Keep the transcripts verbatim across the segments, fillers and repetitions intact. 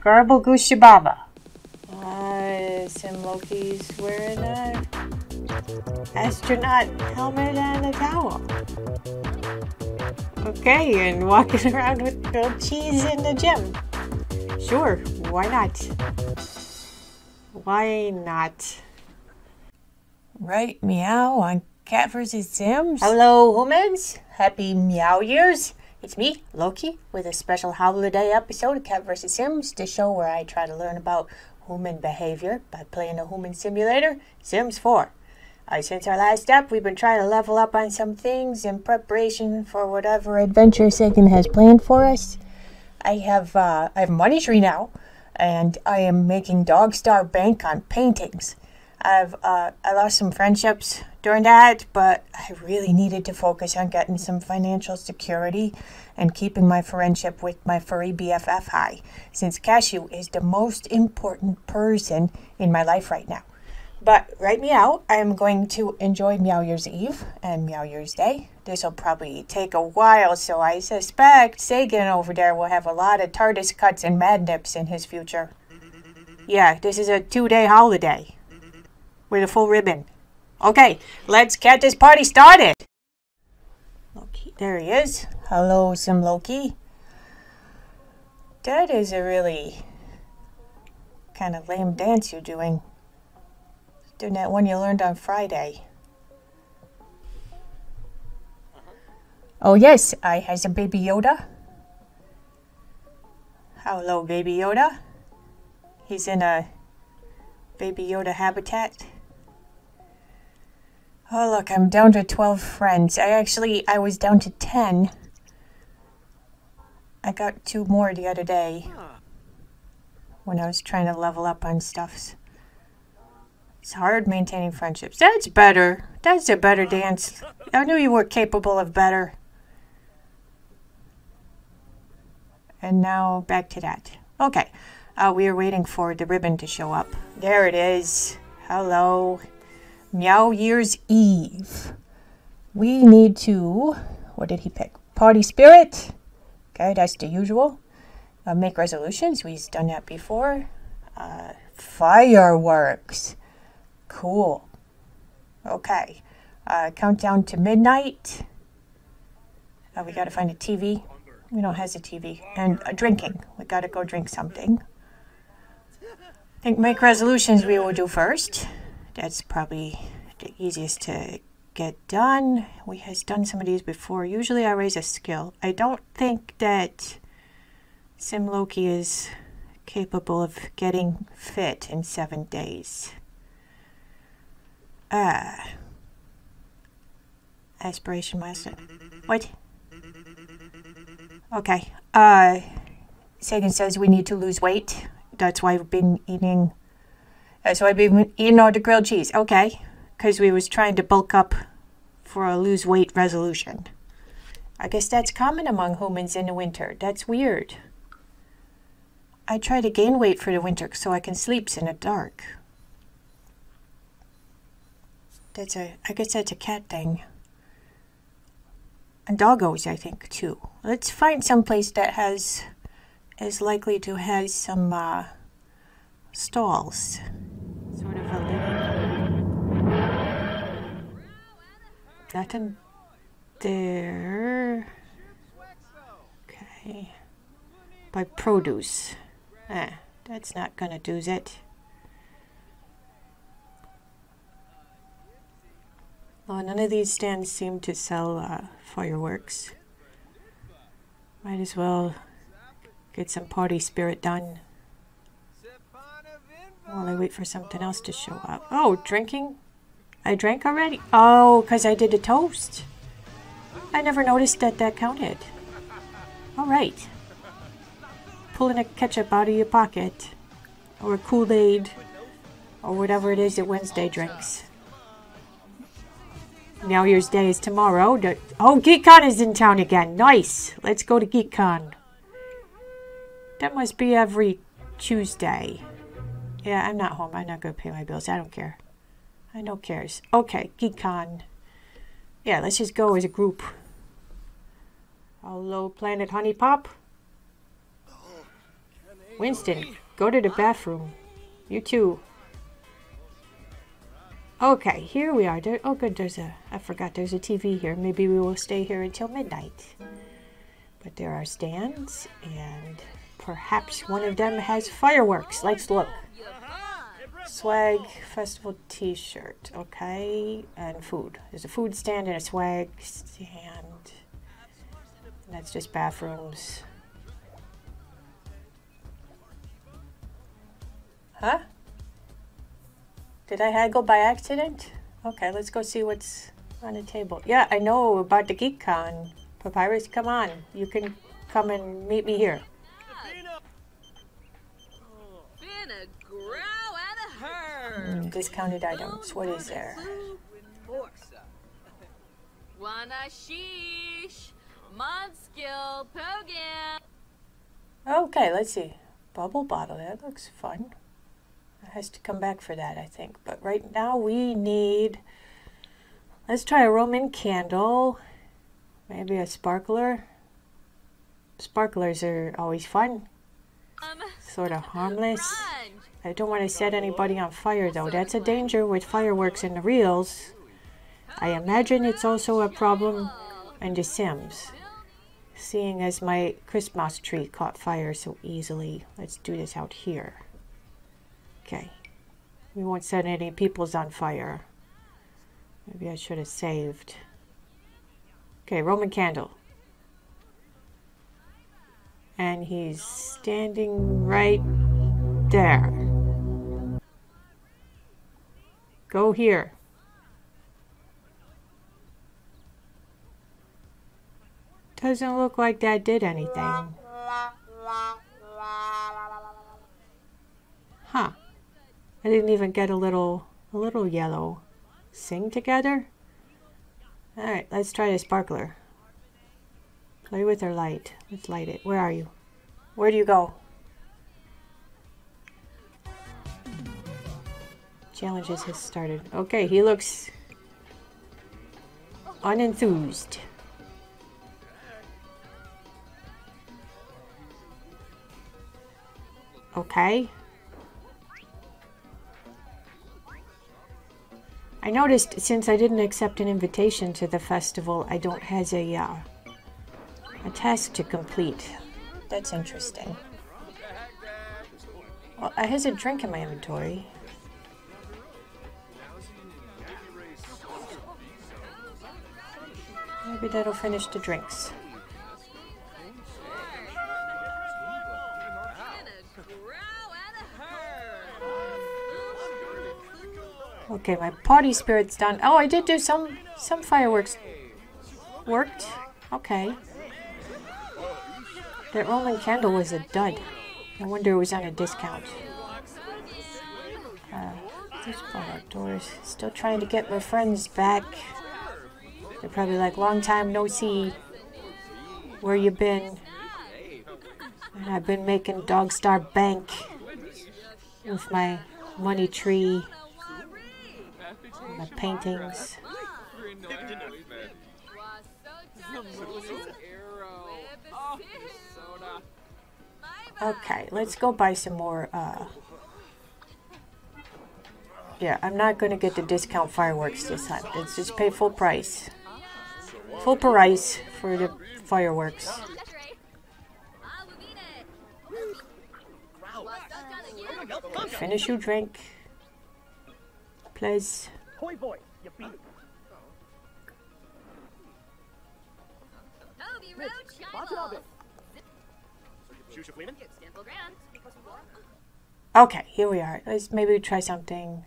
Garble Goosey Baba. Uh, Sim Loki's wearing a astronaut helmet and a towel. Okay, and walking around with grilled cheese in the gym. Sure, why not? Why not? Right meow on Cat versus. Sims. Hello humans, happy meow years. It's me, Loki, with a special holiday episode of Cat versus. Sims, the show where I try to learn about human behavior by playing a human simulator, Sims four. Uh, since our last step, we've been trying to level up on some things in preparation for whatever adventure Satan has planned for us. I have uh, I have money tree now, and I am making Dogstar Bank on paintings. I've uh, I lost some friendships during that, but I really needed to focus on getting some financial security and keeping my friendship with my furry B F F high, since Cashew is the most important person in my life right now. But right meow, I am going to enjoy Meow Year's Eve and Meow Year's Day. This will probably take a while, so I suspect Sagan over there will have a lot of TARDIS cuts and madnips in his future. Yeah, this is a two-day holiday. With a full ribbon. Okay, let's get this party started. Loki, there he is. Hello, Sim Loki. That is a really kind of lame dance you're doing. Doing that one you learned on Friday. Oh yes, I has a baby Yoda. Hello, baby Yoda. He's in a baby Yoda habitat. Oh look, I'm down to twelve friends. I actually, I was down to ten. I got two more the other day when I was trying to level up on stuffs. It's hard maintaining friendships. That's better. That's a better dance. I knew you were capable of better. And now back to that. Okay, uh, we are waiting for the ribbon to show up. There it is. Hello. Meow Year's Eve. We need to, what did he pick? Party spirit. Okay, that's the usual. Uh, make resolutions. We've done that before. Uh, fireworks. Cool. Okay. Uh, countdown to midnight. Uh, we gotta find a T V. We don't have a T V. And uh, drinking. We gotta go drink something. I think make resolutions we will do first. That's probably the easiest to get done. We has done some of these before. Usually I raise a skill. I don't think that Sim Loki is capable of getting fit in seven days. Ah. Aspiration master. What? Okay. Uh, Sagan says we need to lose weight. That's why we've been eating... Uh, so I've been eating all the grilled cheese. Okay, because we was trying to bulk up for a lose weight resolution. I guess that's common among humans in the winter. That's weird. I try to gain weight for the winter so I can sleep in the dark. That's a, I guess that's a cat thing. And doggos, I think, too. Let's find some place that has, is likely to have some uh, stalls. Sort of a living. Nothing there. Okay. By produce. Ah, that's not gonna do it. Oh, none of these stands seem to sell uh, fireworks. Might as well get some party spirit done. While I wait for something else to show up. Oh, drinking? I drank already? Oh, because I did a toast. I never noticed that that counted. Alright. Pulling a ketchup out of your pocket. Or Kool-Aid. Or whatever it is that Wednesday drinks. Now Year's Day is tomorrow. Oh, GeekCon is in town again. Nice. Let's go to GeekCon. That must be every Tuesday. Yeah, I'm not home. I'm not going to pay my bills. I don't care. I no cares. Okay, GeekCon. Yeah, let's just go as a group. Hello, Planet Honey Pop. Winston, go to the bathroom. You too. Okay, here we are. There, oh good, there's a... I forgot there's a T V here. Maybe we will stay here until midnight. But there are stands, and perhaps one of them has fireworks. Let's look. Swag, festival t-shirt, okay, and food. There's a food stand and a swag stand. And that's just bathrooms. Huh? Did I haggle by accident? Okay, let's go see what's on the table. Yeah, I know about the GeekCon. Papyrus, come on. You can come and meet me here. Mm, discounted items. What is there? Okay, let's see. Bubble bottle. That looks fun. It has to come back for that, I think. But right now we need... Let's try a Roman candle. Maybe a sparkler. Sparklers are always fun. Sort of harmless. I don't want to set anybody on fire though. That's a danger with fireworks in the reels. I imagine it's also a problem in The Sims, seeing as my Christmas tree caught fire so easily. Let's do this out here. Okay. We won't set any peoples on fire. Maybe I should have saved. Okay, Roman candle. And he's standing right there. Go here. Doesn't look like that did anything. Huh. I didn't even get a little, a little yellow. Sing together? Alright, let's try the sparkler. Play with her light. Let's light it. Where are you? Where do you go? Challenges has started. Okay, he looks unenthused. Okay. I noticed since I didn't accept an invitation to the festival, I don't have a, uh, a task to complete. That's interesting. Well, I have a drink in my inventory. Maybe that'll finish the drinks. Okay, my party spirit's done. Oh, I did do some some fireworks. Worked. Okay. That Roman candle was a dud. No wonder it was on a discount. Uh, just go outdoors. Still trying to get my friends back. They're probably like, long time no see. Where you been? And I've been making Dogstar Bank with my money tree. My paintings. Okay, let's go buy some more. Uh... Yeah, I'm not going to get the discount fireworks this time. Let's just pay full price. Full price for the fireworks. Finish your drink, please. Boy, boy, you beat okay, here we are. Let's maybe try something.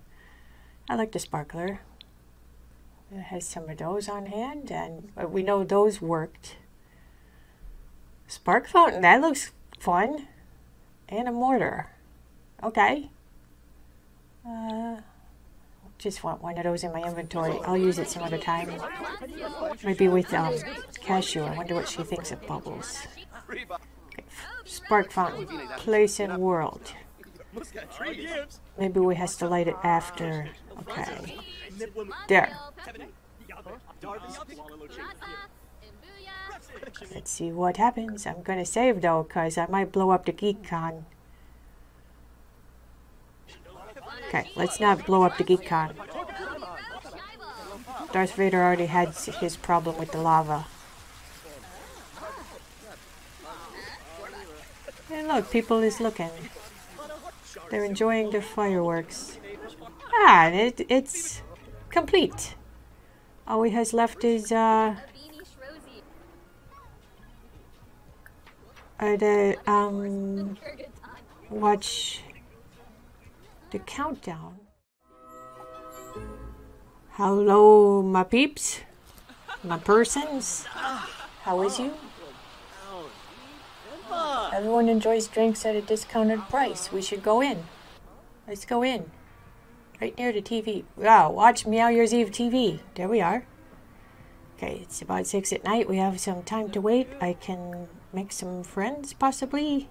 I like the sparkler. It has some of those on hand, and we know those worked. Spark fountain, that looks fun. And a mortar. Okay. Uh... Just want one of those in my inventory. I'll use it some other time. Maybe with um, Cashew. I wonder what she thinks of bubbles. Okay. Spark fountain. Place and world. Maybe we has to light it after. Okay. There. Let's see what happens. I'm going to save though, because I might blow up the GeekCon. Okay, let's not blow up the GeekCon. Darth Vader already had his problem with the lava. And look, people is looking. They're enjoying their fireworks. Ah, it, it's complete. All we has left is uh, uh the um watch the countdown. Hello, my peeps, my persons. How is you? Everyone enjoys drinks at a discounted price. We should go in. Let's go in. Right near the T V. Wow, watch Meow Year's Eve T V. There we are. Okay, it's about six at night. We have some time to wait. I can make some friends, possibly.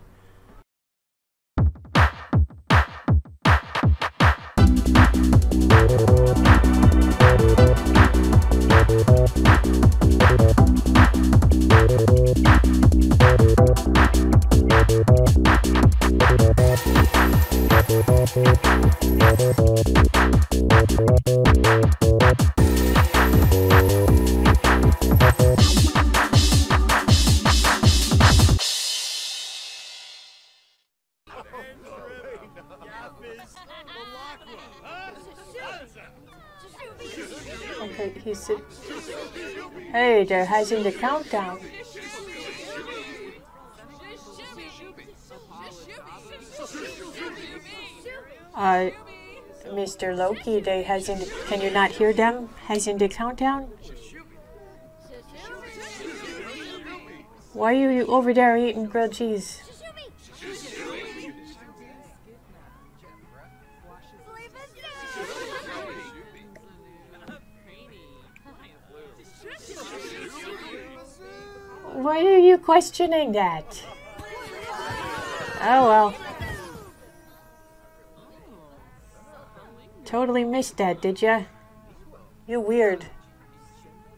Okay, he's a... Hey, they're hiding the countdown. Uh, Mister Loki, they has in the, can you not hear them? Has in the countdown? Why are you over there eating grilled cheese? Why are you questioning that? Oh well. Totally missed that, did ya? You're weird,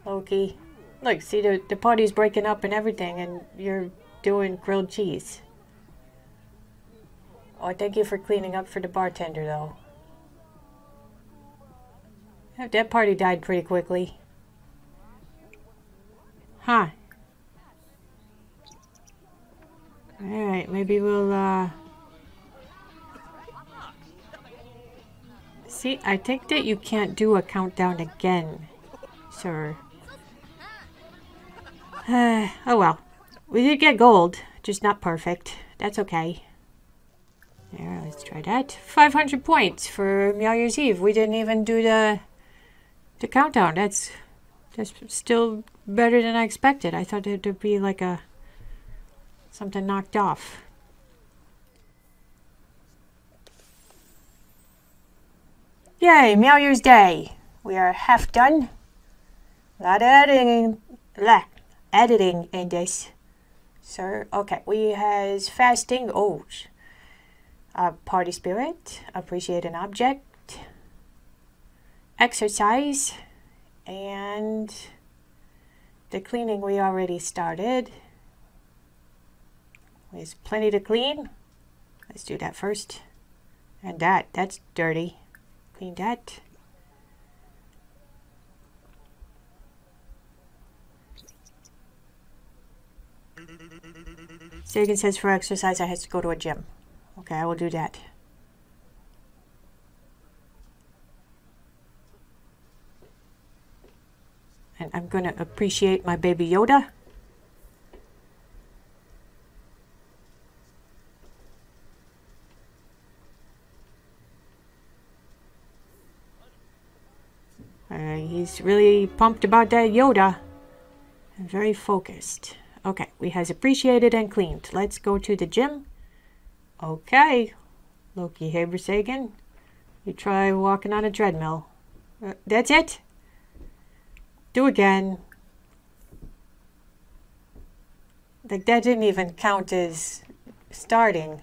Loki. Look, see, the, the party's breaking up and everything, and you're doing grilled cheese. Oh, thank you for cleaning up for the bartender, though. That party died pretty quickly. Huh. Alright, maybe we'll, uh... see, I think that you can't do a countdown again, sir. Uh, oh well. We did get gold, just not perfect. That's okay. There, let's try that. five hundred points for Meow Year's Eve. We didn't even do the the countdown. That's, that's still better than I expected. I thought there'd be like a something knocked off. Yay, Meow Year's Day. We are half done. A lot of editing, blah, editing in this, sir. Okay, we has fasting. Oh, uh, party spirit, appreciate an object, exercise, and the cleaning we already started. There's plenty to clean. Let's do that first. And that, that's dirty. Clean that. Sagan says for exercise I have to go to a gym. Okay, I will do that. And I'm gonna appreciate my baby Yoda. Uh, he's really pumped about that Yoda. I'm very focused. Okay, we has appreciated and cleaned. Let's go to the gym. Okay, Loki Habersagan, you try walking on a treadmill. Uh, that's it. Do again. Like that didn't even count as starting.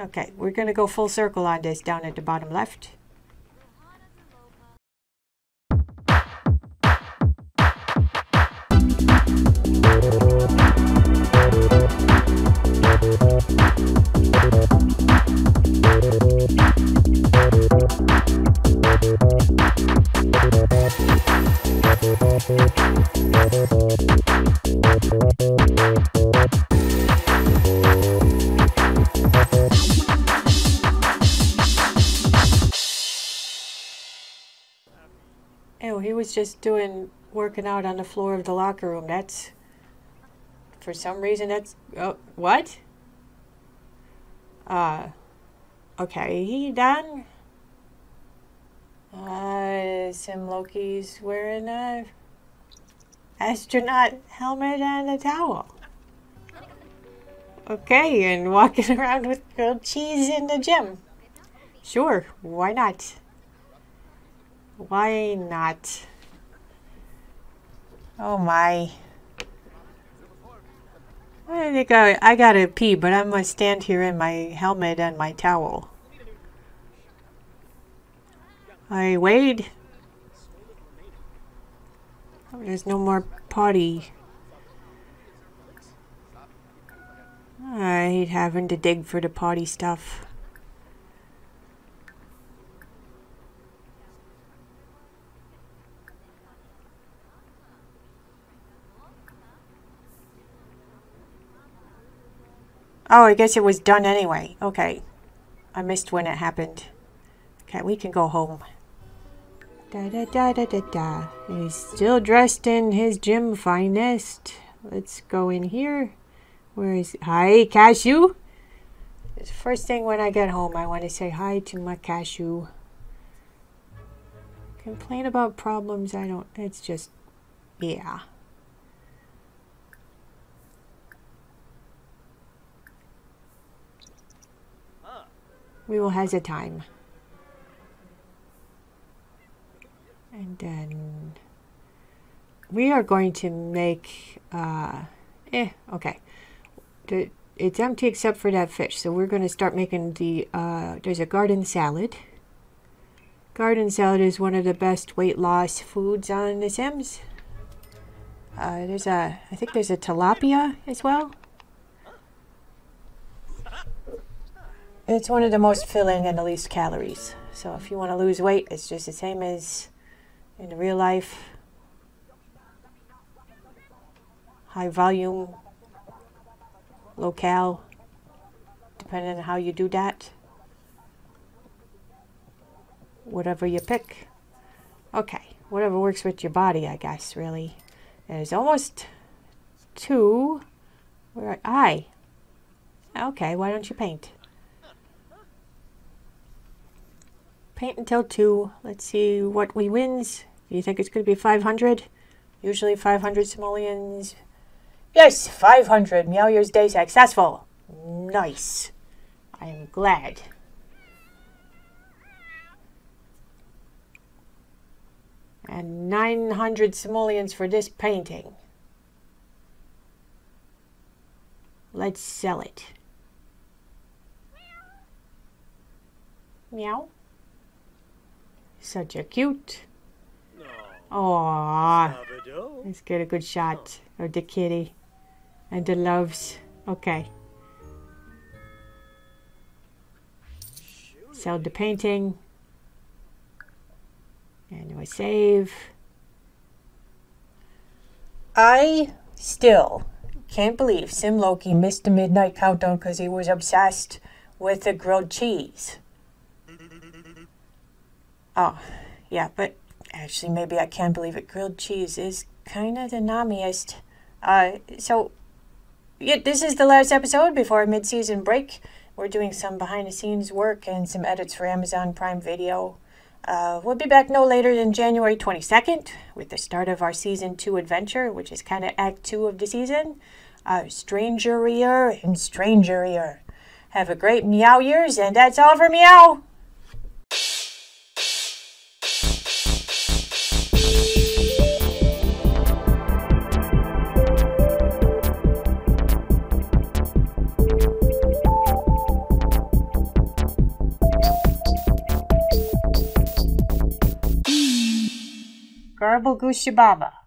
Okay, we're gonna go full circle on this down at the bottom left. Thank you. he was just doing working out on the floor of the locker room. That's for some reason that's oh, what? Uh okay, he done. Uh Sim Loki's wearing a astronaut helmet and a towel. Okay, and walking around with grilled cheese in the gym. Sure, why not? Why not? Oh my. I think I, I gotta pee, but I'm gonna stand here in my helmet and my towel. I wade. Oh, there's no more potty. I hate having to dig for the potty stuff. Oh, I guess it was done anyway. Okay. I missed when it happened. Okay, we can go home. Da da da da da da. He's still dressed in his gym finest. Let's go in here. Where is... Hi, Cashew! First thing when I get home, I want to say hi to my Cashew. Complain about problems, I don't... It's just... Yeah. We will has a time. And then we are going to make uh eh okay. The, it's empty except for that fish. So we're going to start making the uh there's a garden salad. Garden salad is one of the best weight loss foods on The Sims. Uh there's a I think there's a tilapia as well. It's one of the most filling and the least calories. So if you want to lose weight, it's just the same as in real life. High volume, low cal, depending on how you do that. Whatever you pick. Okay, whatever works with your body, I guess, really. There's almost two. Where I? Okay, why don't you paint? Paint until two. Let's see what we wins. You think it's going to be five hundred? Usually five hundred simoleons. Yes, five hundred. Meowier's day successful. Nice. I'm glad. And nine hundred simoleons for this painting. Let's sell it. Meow. Such a cute. Aww. Let's get a good shot of the kitty and the loves. Okay. Sell the painting. And we save. I still can't believe Sim Loki missed the midnight countdown because he was obsessed with the grilled cheese. Oh, yeah, but actually maybe I can't believe it. Grilled cheese is kind of the nommiest. Uh, so, yeah, this is the last episode before our mid-season break. We're doing some behind-the-scenes work and some edits for Amazon Prime Video. Uh, we'll be back no later than January twenty-second with the start of our Season two adventure, which is kind of Act two of the season. Uh, Strangerier and Strangerier. Have a great meow years, and that's all for meow! Garble Goosey Baba.